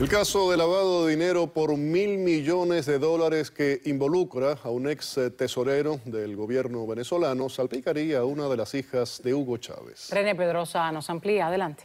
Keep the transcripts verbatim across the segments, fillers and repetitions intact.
El caso de lavado de dinero por mil millones de dólares que involucra a un ex tesorero del gobierno venezolano salpicaría a una de las hijas de Hugo Chávez. René Pedrosa nos amplía. Adelante.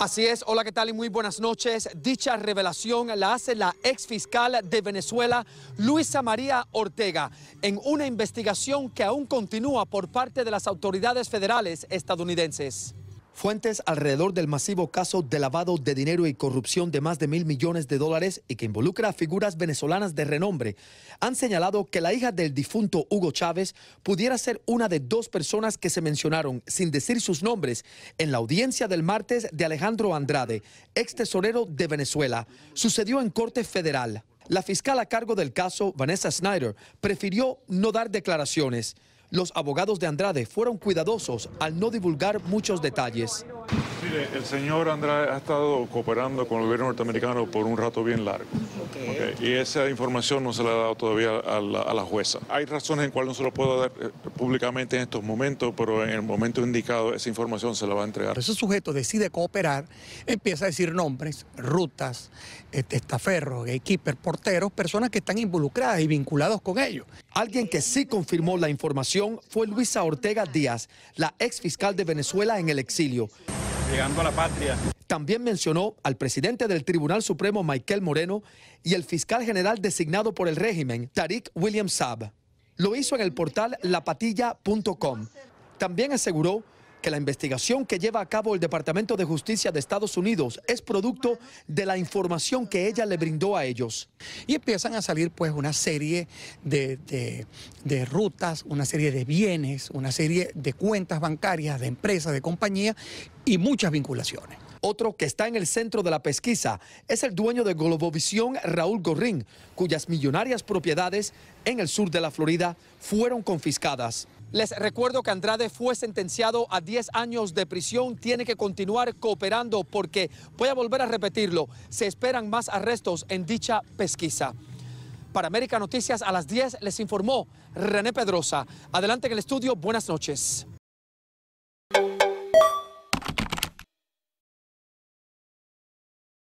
Así es, hola, ¿qué tal? Y muy buenas noches. Dicha revelación la hace la exfiscal de Venezuela, Luisa María Ortega, en una investigación que aún continúa por parte de las autoridades federales estadounidenses. Fuentes alrededor del masivo caso de lavado de dinero y corrupción de más de mil millones de dólares y que involucra a figuras venezolanas de renombre han señalado que la hija del difunto Hugo Chávez pudiera ser una de dos personas que se mencionaron, sin decir sus nombres, en la audiencia del martes de Alejandro Andrade, ex tesorero de Venezuela. Sucedió en Corte Federal. La fiscal a cargo del caso, Vanessa Snyder, prefirió no dar declaraciones. Los abogados de Andrade fueron cuidadosos al no divulgar muchos detalles. Mire, el señor Andrade ha estado cooperando con el gobierno norteamericano por un rato bien largo. Okay. Okay. Y esa información no se la ha dado todavía a la, a la jueza. Hay razones en cuales no se lo puedo dar públicamente en estos momentos, pero en el momento indicado esa información se la va a entregar. Ese sujeto decide cooperar, empieza a decir nombres, rutas, testaferros, gatekeepers, porteros, personas que están involucradas y vinculados con ellos. Alguien que sí confirmó la información fue Luisa Ortega Díaz, la exfiscal de Venezuela en el exilio. Llegando a la patria. También mencionó al presidente del Tribunal Supremo, Maikel Moreno, y el fiscal general designado por el régimen, Tariq William Saab. Lo hizo en el portal lapatilla punto com. También aseguró que la investigación que lleva a cabo el Departamento de Justicia de Estados Unidos es producto de la información que ella le brindó a ellos. Y empiezan a salir pues una serie de, de, de rutas, una serie de bienes, una serie de cuentas bancarias, de empresas, de compañías y muchas vinculaciones. Otro que está en el centro de la pesquisa es el dueño de Globovisión, Raúl Gorrín, cuyas millonarias propiedades en el sur de la Florida fueron confiscadas. Les recuerdo que Andrade fue sentenciado a diez años de prisión. Tiene que continuar cooperando porque, voy a volver a repetirlo, se esperan más arrestos en dicha pesquisa. Para América Noticias a las diez les informó René Pedrosa. Adelante en el estudio, buenas noches.